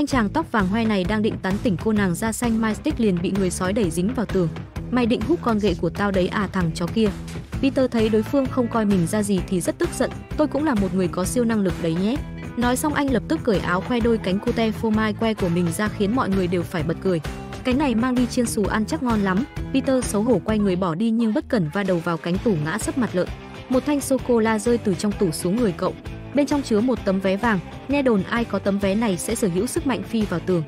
Anh chàng tóc vàng hoe này đang định tán tỉnh cô nàng da xanh Mystique liền bị người sói đẩy dính vào tường. Mày định hút con ghệ của tao đấy à thằng chó kia. Peter thấy đối phương không coi mình ra gì thì rất tức giận, tôi cũng là một người có siêu năng lực đấy nhé. Nói xong anh lập tức cởi áo khoe đôi cánh cute phô mai que của mình ra khiến mọi người đều phải bật cười. Cánh này mang đi chiên xù ăn chắc ngon lắm. Peter xấu hổ quay người bỏ đi nhưng bất cẩn va đầu vào cánh tủ ngã sấp mặt lợn. Một thanh sô-cô-la rơi từ trong tủ xuống người cậu. Bên trong chứa một tấm vé vàng, nghe đồn ai có tấm vé này sẽ sở hữu sức mạnh phi vào tường.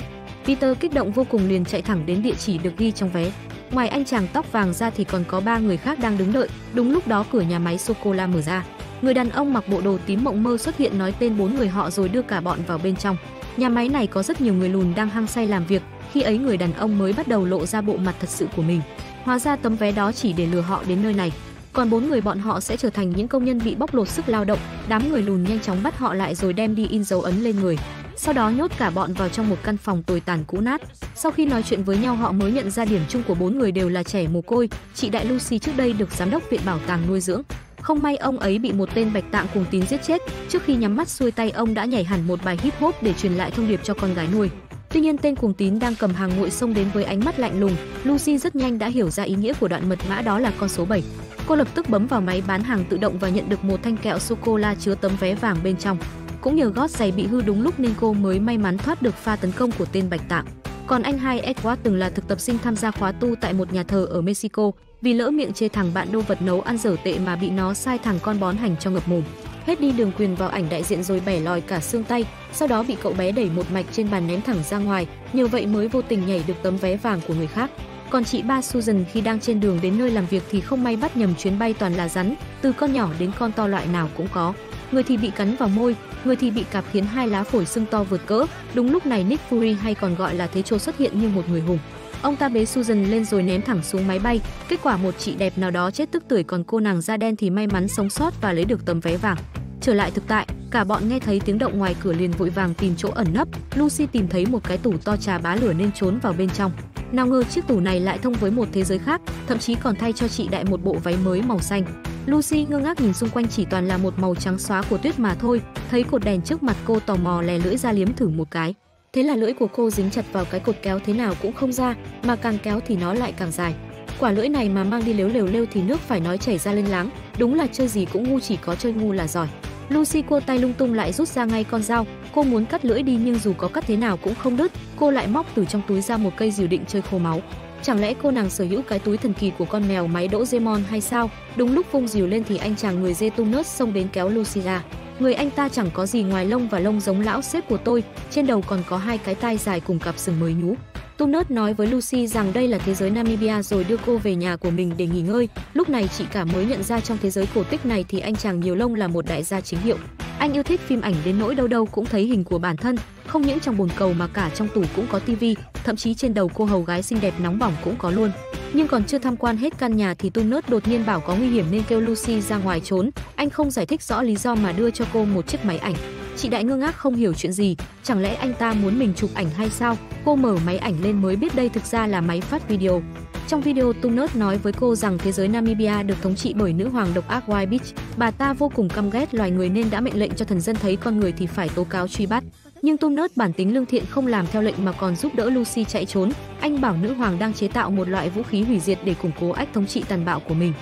Peter kích động vô cùng liền chạy thẳng đến địa chỉ được ghi trong vé. Ngoài anh chàng tóc vàng ra thì còn có 3 người khác đang đứng đợi. Đúng lúc đó cửa nhà máy sô-cô-la mở ra. Người đàn ông mặc bộ đồ tím mộng mơ xuất hiện nói tên 4 người họ rồi đưa cả bọn vào bên trong. Nhà máy này có rất nhiều người lùn đang hăng say làm việc, khi ấy người đàn ông mới bắt đầu lộ ra bộ mặt thật sự của mình. Hóa ra tấm vé đó chỉ để lừa họ đến nơi này. Còn 4 người bọn họ sẽ trở thành những công nhân bị bóc lột sức lao động. Đám người lùn nhanh chóng bắt họ lại rồi đem đi in dấu ấn lên người. Sau đó nhốt cả bọn vào trong một căn phòng tồi tàn cũ nát. Sau khi nói chuyện với nhau họ mới nhận ra điểm chung của 4 người đều là trẻ mồ côi. Chị đại Lucy trước đây được giám đốc viện bảo tàng nuôi dưỡng. Không may ông ấy bị một tên bạch tạng cùng tín giết chết. Trước khi nhắm mắt xuôi tay ông đã nhảy hẳn một bài hip hop để truyền lại thông điệp cho con gái nuôi. Tuy nhiên tên cuồng tín đang cầm hàng nguội xông đến với ánh mắt lạnh lùng. Lucy rất nhanh đã hiểu ra ý nghĩa của đoạn mật mã đó là con số 7. Cô lập tức bấm vào máy bán hàng tự động và nhận được một thanh kẹo sô-cô-la chứa tấm vé vàng bên trong. Cũng nhờ gót giày bị hư đúng lúc nên cô mới may mắn thoát được pha tấn công của tên bạch tạng. Còn anh hai Edward từng là thực tập sinh tham gia khóa tu tại một nhà thờ ở Mexico, vì lỡ miệng chê thằng bạn đô vật nấu ăn dở tệ mà bị nó sai thằng con bón hành cho ngập mồm. Hết đi đường quyền vào ảnh đại diện rồi bẻ lòi cả xương tay, sau đó bị cậu bé đẩy một mạch trên bàn ném thẳng ra ngoài, nhờ vậy mới vô tình nhảy được tấm vé vàng của người khác. Còn chị ba Susan khi đang trên đường đến nơi làm việc thì không may bắt nhầm chuyến bay toàn là rắn, từ con nhỏ đến con to loại nào cũng có. Người thì bị cắn vào môi, người thì bị cạp khiến hai lá phổi sưng to vượt cỡ. Đúng lúc này Nick Fury hay còn gọi là Thế Chô xuất hiện như một người hùng. Ông ta bế Susan lên rồi ném thẳng xuống máy bay. Kết quả một chị đẹp nào đó chết tức tưởi, còn cô nàng da đen thì may mắn sống sót và lấy được tấm vé vàng. Trở lại thực tại, cả bọn nghe thấy tiếng động ngoài cửa liền vội vàng tìm chỗ ẩn nấp. Lucy tìm thấy một cái tủ to trà bá lửa nên trốn vào bên trong. Nào ngờ chiếc tủ này lại thông với một thế giới khác, thậm chí còn thay cho chị đại một bộ váy mới màu xanh. Lucy ngơ ngác nhìn xung quanh chỉ toàn là một màu trắng xóa của tuyết mà thôi. Thấy cột đèn trước mặt cô tò mò lè lưỡi ra liếm thử một cái. Thế là lưỡi của cô dính chặt vào cái cột kéo thế nào cũng không ra, mà càng kéo thì nó lại càng dài. Quả lưỡi này mà mang đi lếu lều lêu thì nước phải nói chảy ra lênh láng, đúng là chơi gì cũng ngu, chỉ có chơi ngu là giỏi. Lucy cua tay lung tung lại rút ra ngay con dao, cô muốn cắt lưỡi đi nhưng dù có cắt thế nào cũng không đứt, cô lại móc từ trong túi ra một cây dìu định chơi khô máu. Chẳng lẽ cô nàng sở hữu cái túi thần kỳ của con mèo máy đỗ Doraemon hay sao? Đúng lúc vung dìu lên thì anh chàng người dê Tum Nớt xông đến kéo Lucy ra. Người anh ta chẳng có gì ngoài lông và lông giống lão sếp của tôi, trên đầu còn có 2 cái tai dài cùng cặp sừng mới nhú. Tum Nớt nói với Lucy rằng đây là thế giới Namibia rồi đưa cô về nhà của mình để nghỉ ngơi. Lúc này chị cả mới nhận ra trong thế giới cổ tích này thì anh chàng nhiều lông là một đại gia chính hiệu. Anh yêu thích phim ảnh đến nỗi đâu đâu cũng thấy hình của bản thân, không những trong bồn cầu mà cả trong tủ cũng có tivi, thậm chí trên đầu cô hầu gái xinh đẹp nóng bỏng cũng có luôn. Nhưng còn chưa tham quan hết căn nhà thì Tunot đột nhiên bảo có nguy hiểm nên kêu Lucy ra ngoài trốn. Anh không giải thích rõ lý do mà đưa cho cô một chiếc máy ảnh. Chị đại ngơ ngác không hiểu chuyện gì, chẳng lẽ anh ta muốn mình chụp ảnh hay sao? Cô mở máy ảnh lên mới biết đây thực ra là máy phát video. Trong video, Tunot nói với cô rằng thế giới Namibia được thống trị bởi nữ hoàng độc ác White Beach. Bà ta vô cùng căm ghét loài người nên đã mệnh lệnh cho thần dân thấy con người thì phải tố cáo truy bắt. Nhưng Tunot bản tính lương thiện không làm theo lệnh mà còn giúp đỡ Lucy chạy trốn. Anh bảo nữ hoàng đang chế tạo một loại vũ khí hủy diệt để củng cố ách thống trị tàn bạo của mình.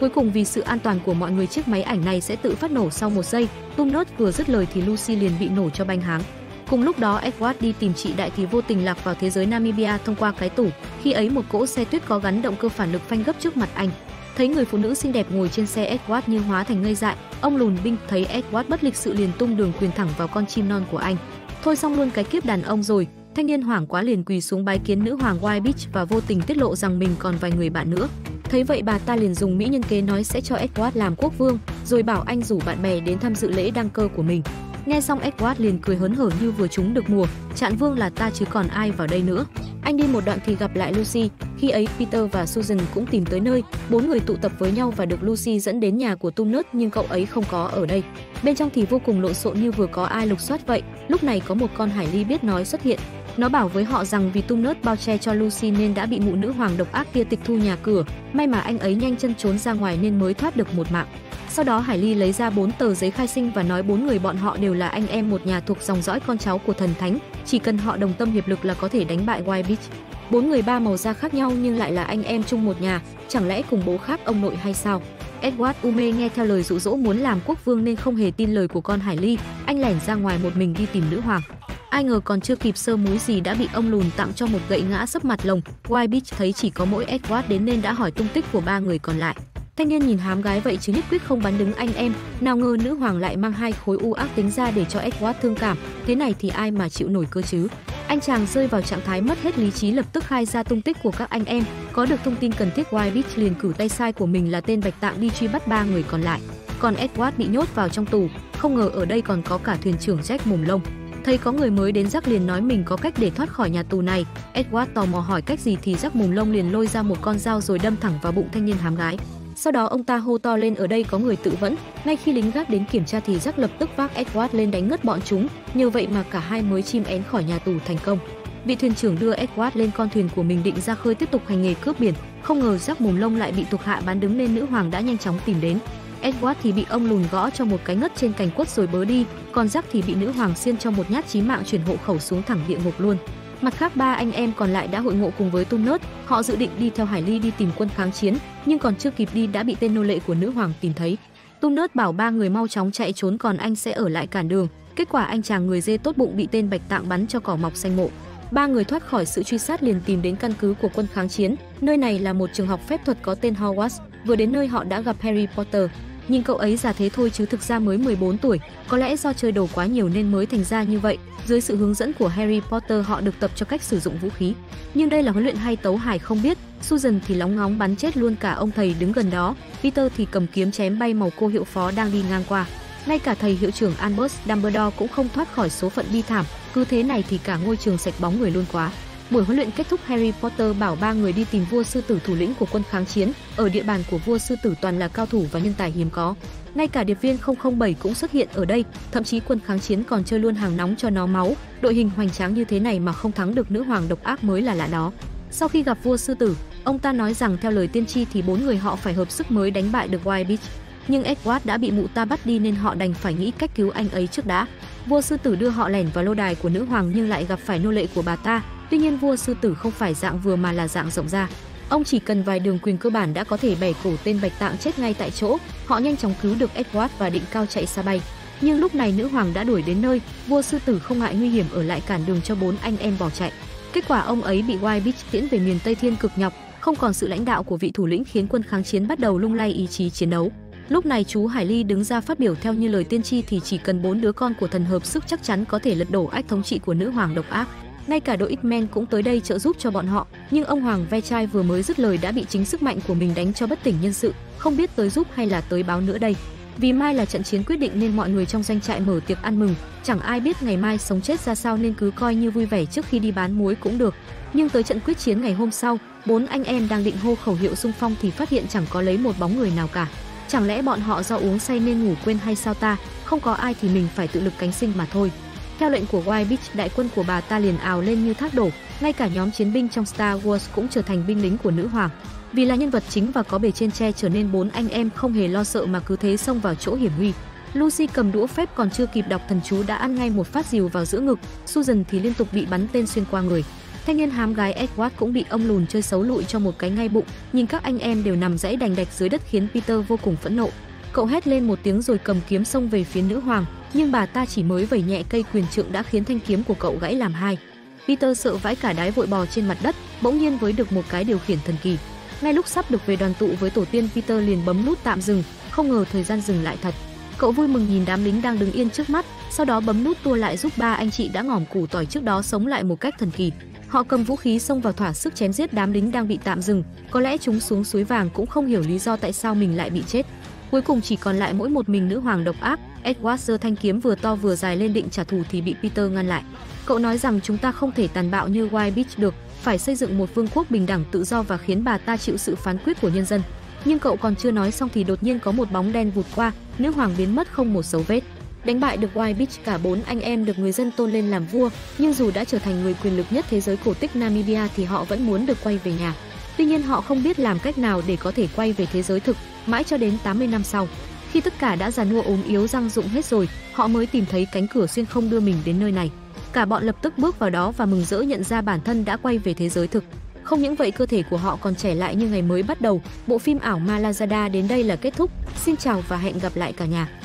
Cuối cùng vì sự an toàn của mọi người chiếc máy ảnh này sẽ tự phát nổ sau 1 giây. Tunot vừa dứt lời thì Lucy liền bị nổ cho banh háng. Cùng lúc đó Edward đi tìm chị đại thì vô tình lạc vào thế giới Namibia thông qua cái tủ. Khi ấy một cỗ xe tuyết có gắn động cơ phản lực phanh gấp trước mặt anh. Thấy người phụ nữ xinh đẹp ngồi trên xe Edward như hóa thành ngây dại. Ông lùn binh thấy Edward bất lịch sự liền tung đường quyền thẳng vào con chim non của anh. Thôi xong luôn cái kiếp đàn ông rồi. Thanh niên hoảng quá liền quỳ xuống bái kiến nữ hoàng White Beach và vô tình tiết lộ rằng mình còn vài người bạn nữa. Thấy vậy bà ta liền dùng mỹ nhân kế nói sẽ cho Edward làm quốc vương, rồi bảo anh rủ bạn bè đến tham dự lễ đăng cơ của mình. Nghe xong Edward liền cười hớn hở như vừa trúng được mùa, chạn vương là ta chứ còn ai vào đây nữa. Anh đi một đoạn thì gặp lại Lucy, khi ấy Peter và Susan cũng tìm tới nơi, 4 người tụ tập với nhau và được Lucy dẫn đến nhà của Tum Nớt nhưng cậu ấy không có ở đây. Bên trong thì vô cùng lộn xộn như vừa có ai lục soát vậy, lúc này có một con hải ly biết nói xuất hiện. Nó bảo với họ rằng vì Tum Nớt bao che cho Lucy nên đã bị mụ nữ hoàng độc ác kia tịch thu nhà cửa, may mà anh ấy nhanh chân trốn ra ngoài nên mới thoát được một mạng. Sau đó Hải Ly lấy ra 4 tờ giấy khai sinh và nói 4 người bọn họ đều là anh em một nhà thuộc dòng dõi con cháu của thần thánh, chỉ cần họ đồng tâm hiệp lực là có thể đánh bại White Beach. 4 người ba màu da khác nhau nhưng lại là anh em chung một nhà, chẳng lẽ cùng bố khác ông nội hay sao? Edward u mê nghe theo lời dụ dỗ muốn làm quốc vương nên không hề tin lời của con Hải Ly, anh lẻn ra ngoài một mình đi tìm nữ hoàng. Ai ngờ còn chưa kịp sơ múi gì đã bị ông lùn tặng cho một gậy ngã sấp mặt lồng. White Beach thấy chỉ có mỗi Edward đến nên đã hỏi tung tích của ba người còn lại. Thanh niên nhìn hám gái vậy chứ nhất quyết không bán đứng anh em, nào ngờ nữ hoàng lại mang hai khối u ác tính ra để cho Edward thương cảm, thế này thì ai mà chịu nổi cơ chứ. Anh chàng rơi vào trạng thái mất hết lý trí, lập tức khai ra tung tích của các anh em, có được thông tin cần thiết White Beach liền cử tay sai của mình là tên Bạch Tạng đi truy bắt ba người còn lại. Còn Edward bị nhốt vào trong tù, không ngờ ở đây còn có cả thuyền trưởng Jack mồm lông. Thấy có người mới đến Jack liền nói mình có cách để thoát khỏi nhà tù này, Edward tò mò hỏi cách gì thì Jack mồm lông liền lôi ra một con dao rồi đâm thẳng vào bụng thanh niên hám gái. Sau đó ông ta hô to lên ở đây có người tự vẫn, ngay khi lính gác đến kiểm tra thì Jack lập tức vác Edward lên đánh ngất bọn chúng, nhờ vậy mà cả hai mới chim én khỏi nhà tù thành công. Vị thuyền trưởng đưa Edward lên con thuyền của mình định ra khơi tiếp tục hành nghề cướp biển, không ngờ Jack mồm lông lại bị thuộc hạ bán đứng nên nữ hoàng đã nhanh chóng tìm đến. Edward thì bị ông lùn gõ cho một cái ngất trên cành quất rồi bớ đi, còn Jack thì bị nữ hoàng xiên cho một nhát chí mạng chuyển hộ khẩu xuống thẳng địa ngục luôn. Mặt khác ba anh em còn lại đã hội ngộ cùng với Tum Nớt, họ dự định đi theo Hải Ly đi tìm quân kháng chiến, nhưng còn chưa kịp đi đã bị tên nô lệ của nữ hoàng tìm thấy. Tum Nớt bảo ba người mau chóng chạy trốn còn anh sẽ ở lại cản đường, kết quả anh chàng người dê tốt bụng bị tên Bạch Tạng bắn cho cỏ mọc xanh mộ. Ba người thoát khỏi sự truy sát liền tìm đến căn cứ của quân kháng chiến, nơi này là một trường học phép thuật có tên Hogwarts, vừa đến nơi họ đã gặp Harry Potter. Nhưng cậu ấy già thế thôi chứ thực ra mới 14 tuổi, có lẽ do chơi đồ quá nhiều nên mới thành ra như vậy. Dưới sự hướng dẫn của Harry Potter họ được tập cho cách sử dụng vũ khí. Nhưng đây là huấn luyện hay tấu hài không biết, Susan thì lóng ngóng bắn chết luôn cả ông thầy đứng gần đó, Peter thì cầm kiếm chém bay màu cô hiệu phó đang đi ngang qua. Ngay cả thầy hiệu trưởng Albus Dumbledore cũng không thoát khỏi số phận bi thảm, cứ thế này thì cả ngôi trường sạch bóng người luôn quá. Buổi huấn luyện kết thúc, Harry Potter bảo ba người đi tìm vua sư tử thủ lĩnh của quân kháng chiến. Ở địa bàn của vua sư tử toàn là cao thủ và nhân tài hiếm có. Ngay cả điệp viên 007 cũng xuất hiện ở đây, thậm chí quân kháng chiến còn chơi luôn hàng nóng cho nó máu. Đội hình hoành tráng như thế này mà không thắng được nữ hoàng độc ác mới là lạ đó. Sau khi gặp vua sư tử, ông ta nói rằng theo lời tiên tri thì 4 người họ phải hợp sức mới đánh bại được White Beach. Nhưng Edward đã bị mụ ta bắt đi nên họ đành phải nghĩ cách cứu anh ấy trước đã. Vua sư tử đưa họ lẻn vào lâu đài của nữ hoàng nhưng lại gặp phải nô lệ của bà ta. Tuy nhiên vua sư tử không phải dạng vừa mà là dạng rộng ra. Ông chỉ cần vài đường quyền cơ bản đã có thể bẻ cổ tên Bạch Tạng chết ngay tại chỗ. Họ nhanh chóng cứu được Edward và định cao chạy xa bay. Nhưng lúc này nữ hoàng đã đuổi đến nơi, vua sư tử không ngại nguy hiểm ở lại cản đường cho 4 anh em bỏ chạy. Kết quả ông ấy bị White Beach tiễn về miền Tây Thiên cực nhọc, không còn sự lãnh đạo của vị thủ lĩnh khiến quân kháng chiến bắt đầu lung lay ý chí chiến đấu. Lúc này chú Hải Ly đứng ra phát biểu theo như lời tiên tri thì chỉ cần 4 đứa con của thần hợp sức chắc chắn có thể lật đổ ách thống trị của nữ hoàng độc ác. Ngay cả đội X-Men cũng tới đây trợ giúp cho bọn họ, nhưng ông Hoàng Ve Chai vừa mới dứt lời đã bị chính sức mạnh của mình đánh cho bất tỉnh nhân sự, không biết tới giúp hay là tới báo nữa đây. Vì mai là trận chiến quyết định nên mọi người trong doanh trại mở tiệc ăn mừng, chẳng ai biết ngày mai sống chết ra sao nên cứ coi như vui vẻ trước khi đi bán muối cũng được. Nhưng tới trận quyết chiến ngày hôm sau, 4 anh em đang định hô khẩu hiệu xung phong thì phát hiện chẳng có lấy một bóng người nào cả. Chẳng lẽ bọn họ do uống say nên ngủ quên hay sao ta, không có ai thì mình phải tự lực cánh sinh mà thôi. Theo lệnh của White Beach, đại quân của bà ta liền ào lên như thác đổ, ngay cả nhóm chiến binh trong Star Wars cũng trở thành binh lính của nữ hoàng. Vì là nhân vật chính và có bề trên che chở nên 4 anh em không hề lo sợ mà cứ thế xông vào chỗ hiểm nguy. Lucy cầm đũa phép còn chưa kịp đọc thần chú đã ăn ngay một phát dìu vào giữa ngực, Susan thì liên tục bị bắn tên xuyên qua người. Thanh niên hám gái Edward cũng bị ông lùn chơi xấu lụi cho một cái ngay bụng, nhìn các anh em đều nằm rẫy đành đạch dưới đất khiến Peter vô cùng phẫn nộ. Cậu hét lên một tiếng rồi cầm kiếm xông về phía nữ hoàng, nhưng bà ta chỉ mới vẩy nhẹ cây quyền trượng đã khiến thanh kiếm của cậu gãy làm hai. Peter sợ vãi cả đái vội bò trên mặt đất, bỗng nhiên với được một cái điều khiển thần kỳ. Ngay lúc sắp được về đoàn tụ với tổ tiên, Peter liền bấm nút tạm dừng, không ngờ thời gian dừng lại thật. Cậu vui mừng nhìn đám lính đang đứng yên trước mắt, sau đó bấm nút tua lại giúp ba anh chị đã ngỏm củ tỏi trước đó sống lại một cách thần kỳ. Họ cầm vũ khí xông vào thỏa sức chém giết đám lính đang bị tạm dừng, có lẽ chúng xuống suối vàng cũng không hiểu lý do tại sao mình lại bị chết. Cuối cùng chỉ còn lại mỗi một mình nữ hoàng độc ác. Edward giơ thanh kiếm vừa to vừa dài lên định trả thù thì bị Peter ngăn lại. Cậu nói rằng chúng ta không thể tàn bạo như White Beach được, phải xây dựng một vương quốc bình đẳng tự do và khiến bà ta chịu sự phán quyết của nhân dân. Nhưng cậu còn chưa nói xong thì đột nhiên có một bóng đen vụt qua, nữ hoàng biến mất không một dấu vết. Đánh bại được White Beach, cả 4 anh em được người dân tôn lên làm vua, nhưng dù đã trở thành người quyền lực nhất thế giới cổ tích Namibia thì họ vẫn muốn được quay về nhà. Tuy nhiên họ không biết làm cách nào để có thể quay về thế giới thực, mãi cho đến 80 năm sau. Khi tất cả đã già nua ốm yếu răng rụng hết rồi, họ mới tìm thấy cánh cửa xuyên không đưa mình đến nơi này. Cả bọn lập tức bước vào đó và mừng rỡ nhận ra bản thân đã quay về thế giới thực. Không những vậy, cơ thể của họ còn trẻ lại như ngày mới bắt đầu. Bộ phim ảo Malazda đến đây là kết thúc. Xin chào và hẹn gặp lại cả nhà.